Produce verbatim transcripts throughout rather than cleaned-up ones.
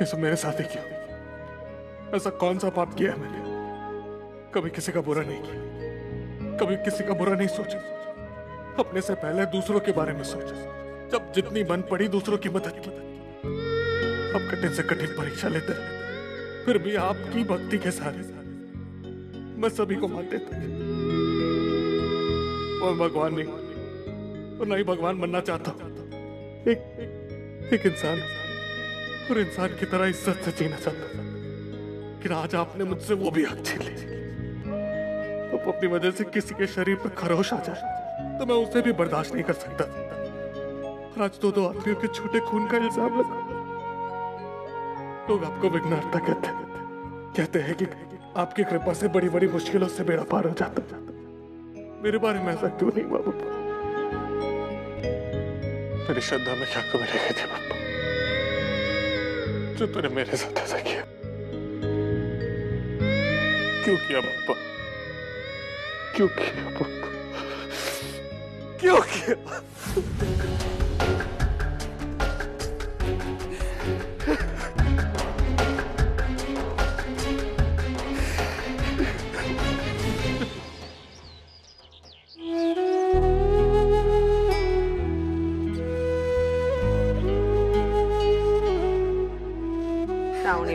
ये सब मेरे साथ ही क्यों? ऐसा कौन सा पाप किया है मैंने? कभी किसी का बुरा नहीं किया, कभी किसी का बुरा नहीं सोचा, अपने से पहले दूसरों के बारे में सोचा, जब जितनी बन पड़ी दूसरों की मदद की। अब कठिन से कठिन परीक्षा लेते रहे, फिर भी आपकी भक्ति के सहारे मैं सभी को मान देता हूं। मैं भगवान नहीं और ना ही भगवान बनना चाहता हूं, एक एक इंसान और इंसान की तरह इज्जत से जीना चाहता था। कि आज आपने मुझसे वो भी हक छीन ली। अब अपनी वजह से किसी के शरीर पर खरोश आ जाए तो मैं उसे भी बर्दाश्त नहीं कर सकता। आज दो दो आदमियों के छोटे खून का इल्जाम लगा। लोग आपको विघ्नहर्ता कहते हैं, कहते हैं कि आपकी कृपा से बड़ी बड़ी मुश्किलों से बेड़ा पार हो जाता जाता मेरे बारे में ऐसा क्यों नहीं हुआ बाबा? मेरी श्रद्धा में क्या कमी रह गई थी बाबा, जो तूने मेरे साथ ऐसा किया? क्यों किया बाबा? क्यों किया बाबा? क्यों किया?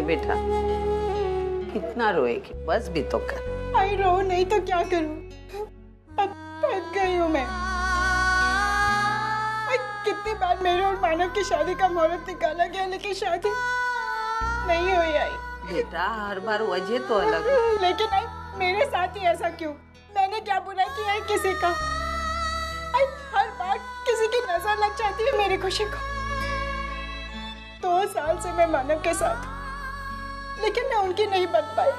बेटा कितना रोएगी, बस भी तो कर। आई रो नहीं तो क्या करूं, अब थक गई हूं मैं। कितनी बार मेरे और मानव की शादी का मुहूर्त निकाला गया लेकिन शादी नहीं हुई। आई बेटा हर बार वजह तो अलग, लेकिन आई मेरे साथ ही ऐसा क्यों? मैंने क्या बुरा किया है किसी का? आई हर बार किसी की नजर लग जाती है मेरी खुशी को। दो साल से मैं मानव के साथ, लेकिन मैं उनकी नहीं बन पाई।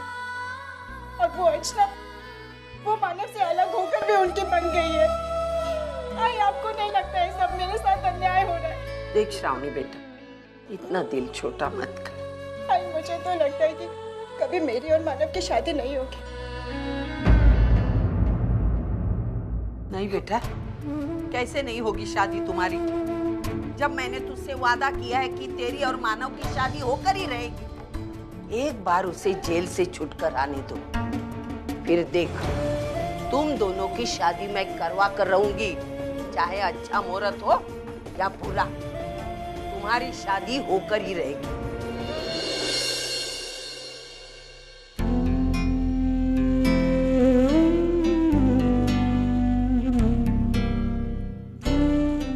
और वो अर्चना, वो मानव से अलग होकर भी उनकी बन गई है। आई आपको नहीं लगता है सब मेरे साथ अन्याय हो रहा है? देख श्रावणी बेटा, इतना दिल छोटा मत कर। आई मुझे तो लगता है कि कभी मेरी और मानव की शादी नहीं होगी। नहीं बेटा, कैसे नहीं होगी शादी तुम्हारी? जब मैंने तुझसे वादा किया है कि तेरी और मानव की शादी होकर ही रहेगी। एक बार उसे जेल से छुटकर आने दो, फिर देख तुम दोनों की शादी मैं करवा कर रहूंगी, चाहे अच्छा मुहूर्त हो या बुरा, तुम्हारी शादी होकर ही रहेगी।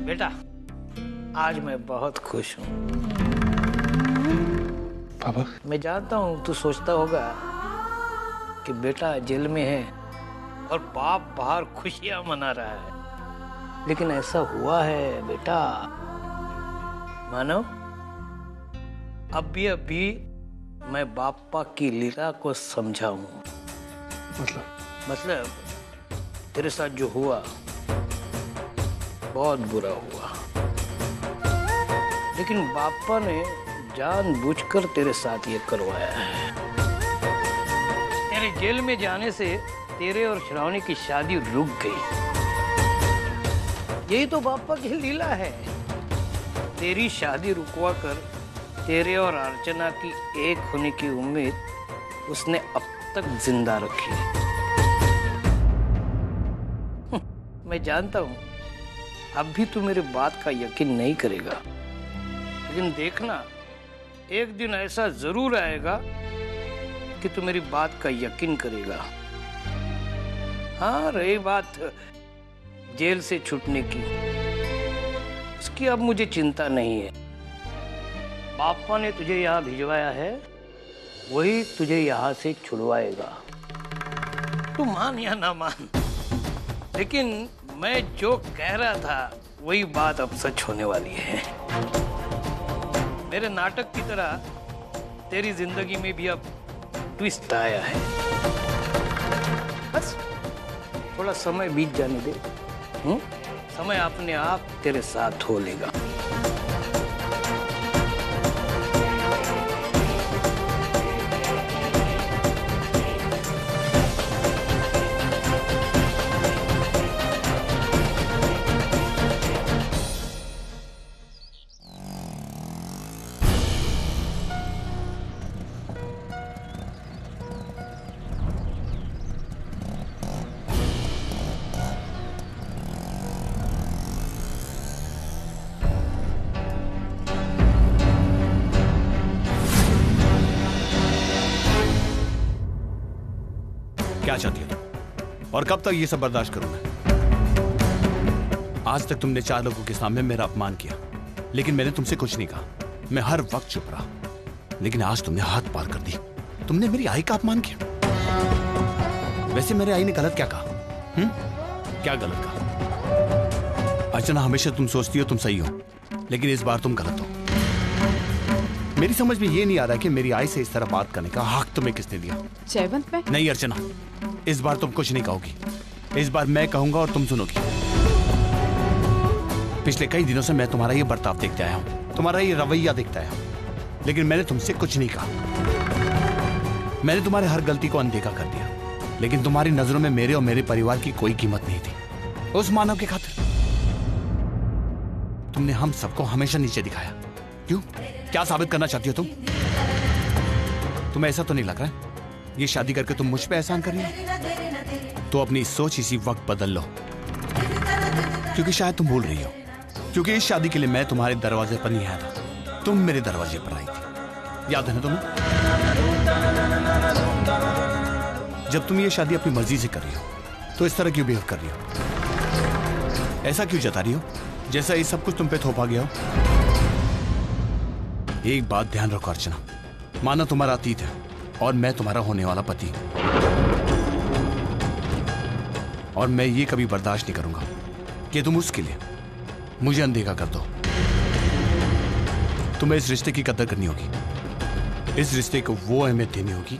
बेटा आज मैं बहुत खुश हूँ। पापा मैं जानता हूँ तू सोचता होगा कि बेटा जेल में है और बाप बाहर खुशियाँ मना रहा है, लेकिन ऐसा हुआ है बेटा। मानो अभी अभी मैं बापा की लीला को समझा हूँ। मतलब मतलब तेरे साथ जो हुआ बहुत बुरा हुआ, लेकिन बापा ने जानबूझकर तेरे साथ ये करवाया है। तेरे जेल में जाने से तेरे और श्रावणी की शादी रुक गई। यही तो बापा की लीला है। तेरी शादी रुकवा कर तेरे और अर्चना की एक होने की उम्मीद उसने अब तक जिंदा रखी। मैं जानता हूँ अब भी तू मेरी बात का यकीन नहीं करेगा, लेकिन देखना एक दिन ऐसा जरूर आएगा कि तू मेरी बात का यकीन करेगा। हाँ रही बात जेल से छूटने की, उसकी अब मुझे चिंता नहीं है। पापा ने तुझे यहाँ भिजवाया है, वही तुझे यहाँ से छुड़वाएगा। तू मान या ना मान, लेकिन मैं जो कह रहा था वही बात अब सच होने वाली है। मेरे नाटक की तरह तेरी जिंदगी में भी अब ट्विस्ट आया है। बस थोड़ा समय बीत जाने दे, हुँ? समय अपने आप तेरे साथ हो लेगा। क्या चाहती हो तुम और कब तक ये सब बर्दाश्त करूं मैं? आज तक तुमने चार लोगों के सामने मेरा अपमान किया, लेकिन मैंने तुमसे कुछ नहीं कहा। मैं हर वक्त चुप रहा, लेकिन आज तुमने हाथ पार कर दी। तुमने मेरी आई का अपमान किया। वैसे मेरे आई ने गलत क्या कहा? हुँ? क्या गलत कहा? अर्चना, हमेशा तुम सोचती हो तुम सही हो, लेकिन इस बार तुम गलत हो। मेरी समझ में ये नहीं आ रहा कि मेरी आई से इस तरह बात करने का हक तुम्हें किसने दिया? जयवंत में? नहीं अर्चना, इस बार तुम कुछ नहीं कहोगी। इस बार मैं कहूंगा और तुम सुनोगी। पिछले कई दिनों से मैं तुम्हारा ये बर्ताव देखते आया हूँ, तुम्हारा ये रवैया देखता आया हूँ, लेकिन मैंने तुमसे कुछ नहीं कहा। मैंने तुम्हारी हर गलती को अनदेखा कर दिया, लेकिन तुम्हारी नजरों में मेरे और मेरे परिवार की कोई कीमत नहीं थी। उस मानव के खातिर तुमने हम सबको हमेशा नीचे दिखाया। क्यों? क्या साबित करना चाहती हो तुम? तुम्हें ऐसा तो नहीं लग रहा है ये शादी करके तुम मुझ पे एहसान कर रही हो? तो अपनी सोच इसी वक्त बदल लो, क्योंकि शायद तुम भूल रही हो। क्योंकि इस शादी के लिए मैं तुम्हारे दरवाजे पर नहीं आया था, तुम मेरे दरवाजे पर आई थी। याद है ना तुम्हें? जब तुम ये शादी अपनी मर्जी से कर रही हो, तो इस तरह क्यों बिहेव कर रही हो? ऐसा क्यों जता रही हो जैसा ये सब कुछ तुम पे थोपा गया हो? एक बात ध्यान रखो अर्चना, माना तुम्हारा अतीत है और मैं तुम्हारा होने वाला पति, और मैं ये कभी बर्दाश्त नहीं करूंगा कि तुम उसके लिए मुझे अनदेखा कर दो। तुम्हें इस रिश्ते की कदर करनी होगी, इस रिश्ते को वो अहमियत देनी होगी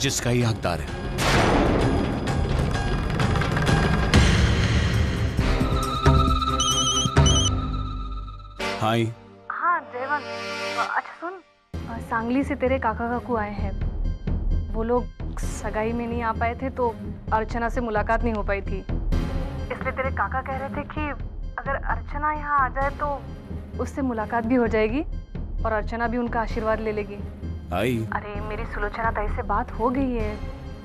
जिसका ये हकदार है। हाय। हाँ जयवंत, अच्छा सुन, सांगली से तेरे काका काकू आए हैं। वो लोग सगाई में नहीं आ पाए थे तो अर्चना से मुलाकात नहीं हो पाई थी, इसलिए तेरे काका कह रहे थे कि अगर अर्चना यहाँ आ जाए तो उससे मुलाकात भी हो जाएगी और अर्चना भी उनका आशीर्वाद ले लेगी। आई। अरे मेरी सुलोचना ताई से बात हो गई है,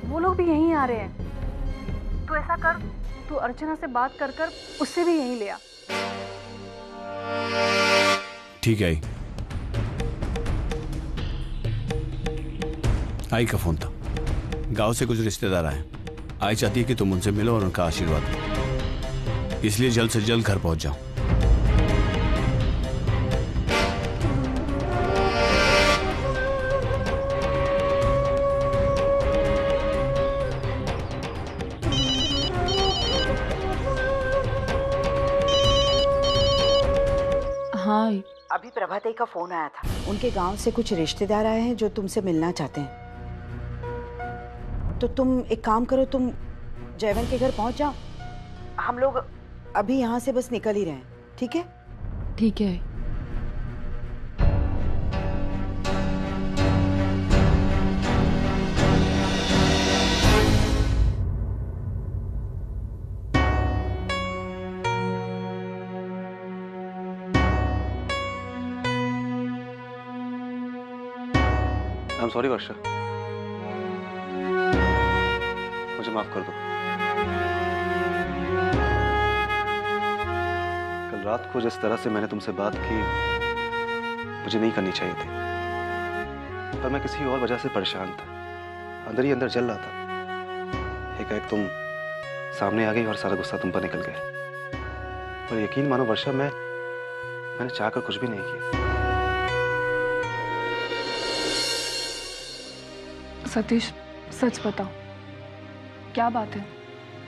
वो लोग भी यहीं आ रहे हैं। तू ऐसा कर, तू अर्चना से बात कर कर उससे भी यहीं ले आ। ठीक है। आई का फोन था, गांव से कुछ रिश्तेदार आए। आई चाहती है कि तुम उनसे मिलो और उनका आशीर्वाद दो, इसलिए जल्द से जल्द घर पहुंच जाओ। अभी प्रभात का फोन आया था, उनके गांव से कुछ रिश्तेदार आए हैं जो तुमसे मिलना चाहते हैं। तो तुम एक काम करो, तुम जयवंत के घर पहुंच जाओ। हम लोग अभी यहाँ से बस निकल ही रहे हैं। ठीक है? ठीक है। सॉरी वर्षा, मुझे माफ कर दो। कल रात को जिस तरह से मैंने तुमसे बात की, मुझे नहीं करनी चाहिए थी, पर मैं किसी और वजह से परेशान था, अंदर ही अंदर जल रहा था। एकाएक तुम सामने आ गई और सारा गुस्सा तुम पर निकल गया। पर यकीन मानो वर्षा, मैं मैंने चाहकर कुछ भी नहीं किया। सतीश, सच बताओ, क्या बात है?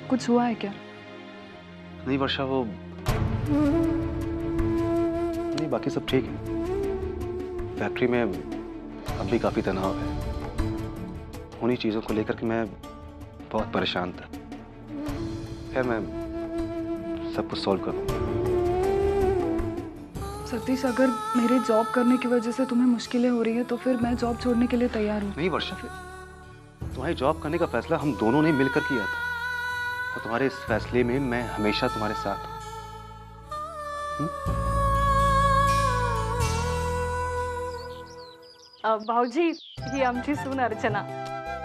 कुछ हुआ है क्या? नहीं वर्षा, वो नहीं, बाकी सब ठीक है। फैक्ट्री में अब भी काफी तनाव है, उन्हीं चीजों को लेकर के मैं बहुत परेशान था। खैर, मैं सब कुछ सॉल्व करूंगा। सतीश, अगर मेरे जॉब करने की वजह से तुम्हें मुश्किलें हो रही है तो फिर मैं जॉब छोड़ने के लिए तैयार हूँ। नहीं वर्षा, तुम्हारी जॉब करने का फैसला हम दोनों ने मिलकर किया था, और तुम्हारे इस फैसले में मैं हमेशा तुम्हारे साथ हूँ। भाऊजी, ही आमची सून अर्चना।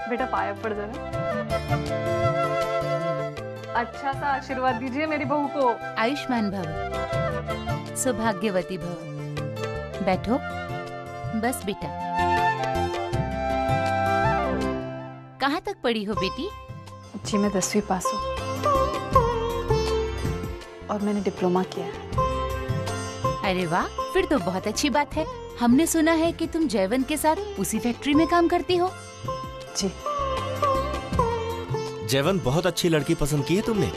बेटा पाया पड़ जाना। अच्छा सा आशीर्वाद दीजिए मेरी बहू को। आयुष्मान भव, सौभाग्यवती भव। बैठो। बस बेटा, कहाँ तक पढ़ी हो बेटी? जी मैं दसवीं पास हूँ और मैंने डिप्लोमा किया है। अरे वाह, फिर तो बहुत अच्छी बात है। हमने सुना है कि तुम जयवंत के साथ उसी फैक्ट्री में काम करती हो। जी। जयवंत बहुत अच्छी लड़की पसंद की है तुमने।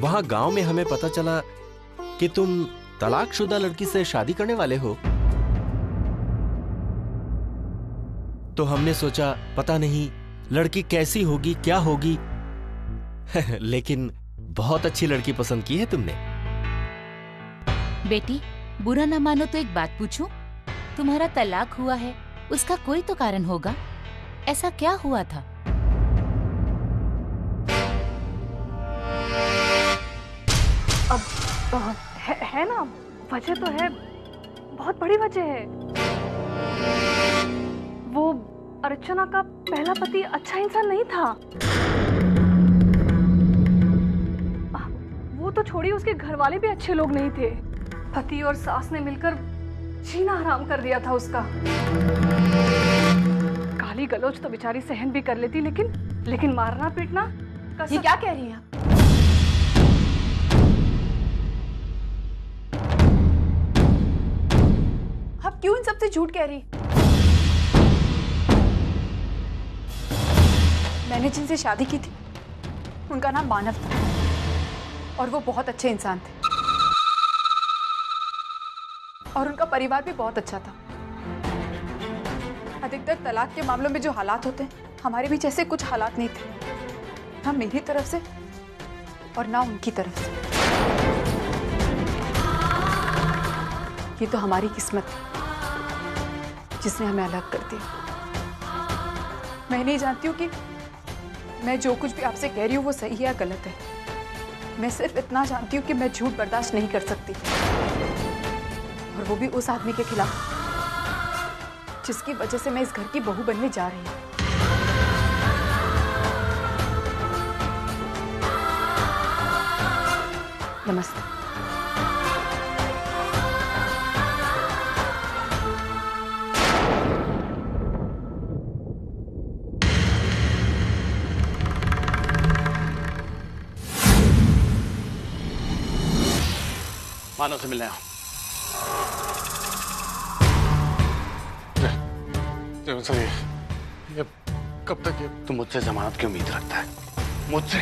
वहाँ गांव में हमें पता चला कि तुम तलाकशुदा लड़की से शादी करने वाले हो, तो हमने सोचा पता नहीं लड़की कैसी होगी, क्या होगी। लेकिन बहुत अच्छी लड़की पसंद की है तुमने। बेटी बुरा ना मानो तो एक बात पूछूं, तुम्हारा तलाक हुआ है उसका कोई तो कारण होगा, ऐसा क्या हुआ था? अब तो है, है ना, वजह तो है, बहुत बड़ी वजह है। वो अर्चना का पहला पति अच्छा इंसान नहीं था। वो तो छोड़ी, उसके घर वाले भी अच्छे लोग नहीं थे। पति और सास ने मिलकर जीना हराम कर दिया था उसका। गाली गलौज तो बेचारी सहन भी कर लेती, लेकिन लेकिन मारना पीटना कसम... ये क्या कह रही है? आप क्यों इन सबसे झूठ कह रही? मैंने जिनसे शादी की थी उनका नाम मानव था और वो बहुत अच्छे इंसान थे और उनका परिवार भी बहुत अच्छा था। अधिकतर तलाक के मामलों में जो हालात होते हैं, हमारे बीच ऐसे कुछ हालात नहीं थे, ना मेरी तरफ से और ना उनकी तरफ से। ये तो हमारी किस्मत है जिसने हमें अलग कर दिया। मैं नहीं जानती हूँ कि मैं जो कुछ भी आपसे कह रही हूँ वो सही है या गलत है। मैं सिर्फ इतना जानती हूँ कि मैं झूठ बर्दाश्त नहीं कर सकती, और वो भी उस आदमी के खिलाफ जिसकी वजह से मैं इस घर की बहू बनने जा रही हूँ। नमस्ते। मानव से मिलने आओ। जयवंत सर, ये कब तक ये तुम मुझसे जमानत की उम्मीद रखता है? मुझसे?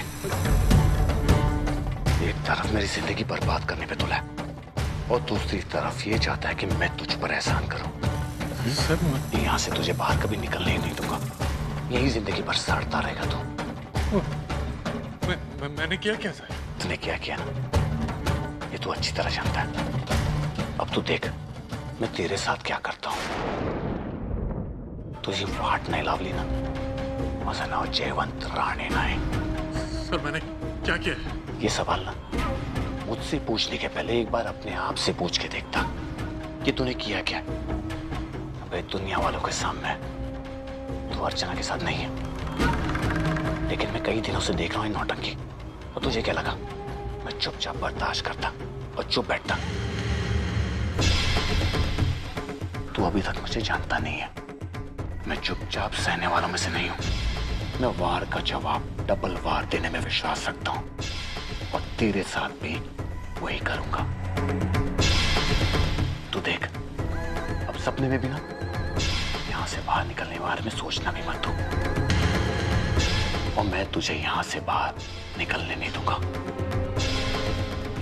एक तरफ मेरी जिंदगी बर्बाद करने पे तुला है और दूसरी तरफ ये चाहता है कि मैं तुझ पर एहसान करूं। सर मैं यहाँ से तुझे बाहर कभी निकलने ही नहीं दूंगा। यही जिंदगी भर सड़ता रहेगा तू। मैं, मैं, मैंने किया क्या सर? तूने क्या किया ना ये तू अच्छी तरह जानता है। अब तू देख मैं तेरे साथ क्या करता हूं। तुझे वाट नहीं लावली ना मजा ना हो जयवंत राणे ना है। सर मैंने क्या किया? ये सवाल ना मुझसे पूछने के पहले एक बार अपने आप से पूछ के देखता कि तूने किया क्या। अबे दुनिया वालों के सामने तू अर्चना के साथ नहीं है, लेकिन मैं कई दिनों से देख रहा हूं नौटंकी। और तुझे क्या लगा मैं चुपचाप बर्दाश्त करता और चुप बैठता? तू अभी तक मुझे जानता नहीं है। मैं चुपचाप सहने वालों में से नहीं हूं। मैं वार का जवाब डबल वार देने में विश्वास रखता हूं और तेरे साथ भी वही करूंगा। तू देख अब सपने में भी ना यहां से बाहर निकलने के बारे में सोचना भी मत तू। और मैं तुझे यहां से बाहर निकलने नहीं दूंगा,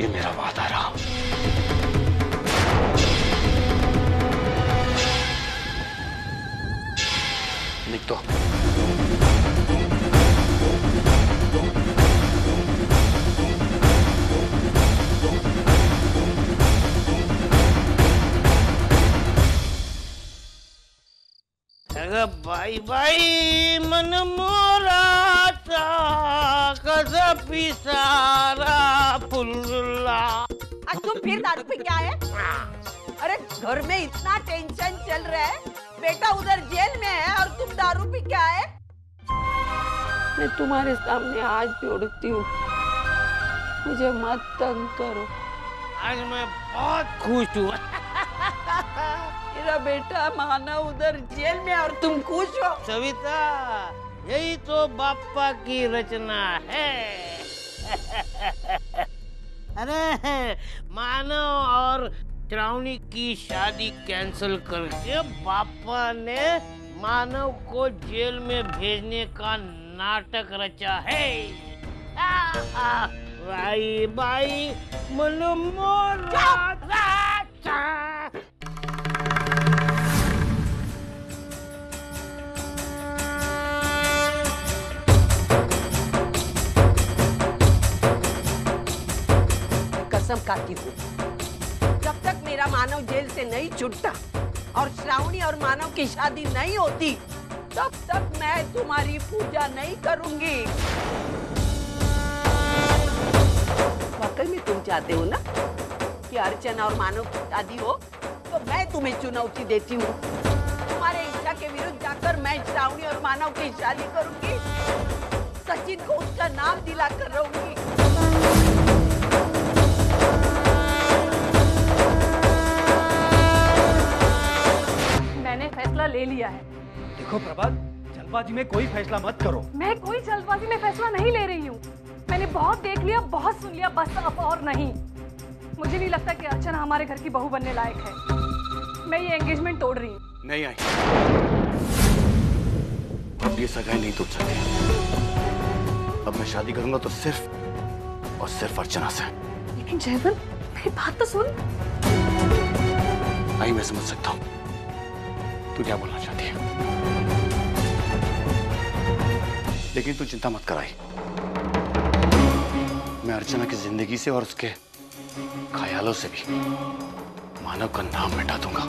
ये मेरा वादा रहा। निक तो भाई भाई मन मोरा था कसपी सारा फुल्ला। आज तुम फिर दारू पे क्या है? अरे घर में इतना टेंशन चल रहा है, बेटा उधर जेल में है और तुम दारू पे क्या है? मैं तुम्हारे सामने आज भी उड़ती हूँ, मुझे मत तंग करो। आज मैं बहुत खुश हूँ। मेरा बेटा मानव उधर जेल में और तुम खुश हो। सविता, यही तो बापा की रचना है। अरे मानव और श्रावणी की शादी कैंसिल करके बापा ने मानव को जेल में भेजने का नाटक रचा है। आ, आ, भाई भाई कसम खाती हूँ, जब तक मेरा मानव जेल से नहीं छूटता और श्रावणी और मानव की शादी नहीं होती तब तक मैं तुम्हारी पूजा नहीं करूंगी। वाकई में तुम चाहते हो ना कि अर्चना और मानव की शादी हो, तो मैं तुम्हें चुनौती देती हूँ। तुम्हारे इच्छा के विरुद्ध जाकर मैं श्रावणी और मानव की शादी करूंगी, सचिन को उसका नाम दिलाकर रहूंगी। मैंने फैसला ले लिया है। देखो प्रभात, जल्दबाजी में कोई फैसला मत करो। मैं कोई जल्दबाजी में फैसला नहीं ले रही हूँ। मैंने बहुत देख लिया, बहुत सुन लिया, बस अब और नहीं। मुझे नहीं लगता कि अर्चना हमारे घर की बहू बनने लायक है। मैं ये एंगेजमेंट तोड़ रही हूँ। नहीं आई, अब ये सगाई नहीं तोड़ सकती। अब मैं शादी करूंगा तो सिर्फ और सिर्फ अर्चना से। लेकिन जयवंत, मेरी बात तो सुन। आई, मैं समझ सकता हूँ तू क्या बोलना चाहती है, लेकिन तू चिंता मत कराई। मैं अर्चना की जिंदगी से और उसके ख्यालों से भी मानव का नाम मिटा दूंगा।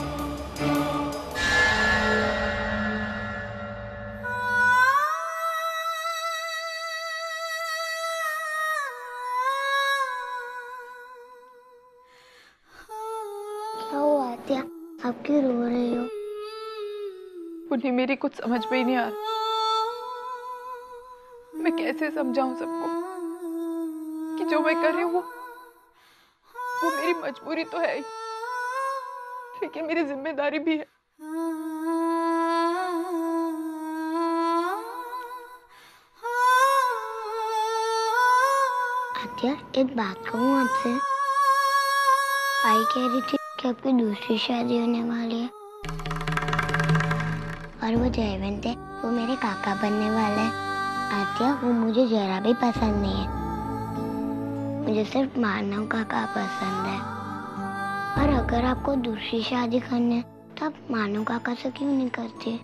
क्या हुआ आतिया, आप क्यों रो रही हो? मुझे मेरी कुछ समझ में ही नहीं आ रहा। मैं कैसे समझाऊं सबको कि जो मैं कर रही हूँ वो वो मेरी मजबूरी तो है ही, लेकिन मेरी जिम्मेदारी भी है। आतिया, एक बात कहूँ आपसे, आई कह रही थी कि आपकी दूसरी शादी होने वाली है और वो जयवंत है, वो मेरे काका बनने वाला है। आतिया, वो मुझे जरा भी पसंद नहीं है, मुझे सिर्फ मानव काका पसंद है। और अगर आपको दूसरी शादी करनी है तो आप मानव काका से क्यों नहीं करती?